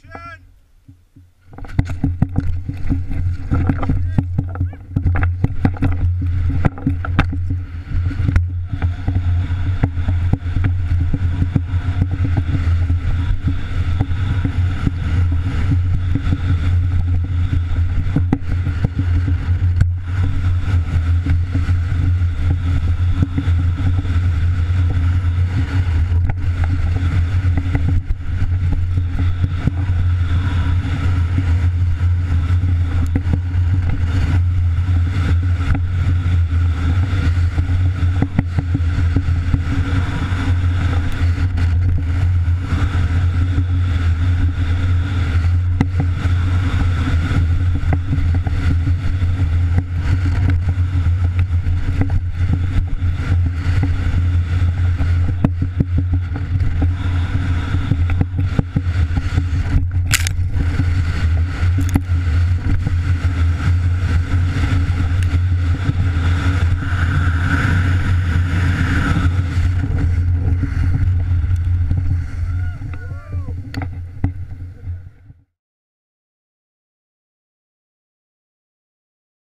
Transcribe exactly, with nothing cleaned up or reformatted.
Attention!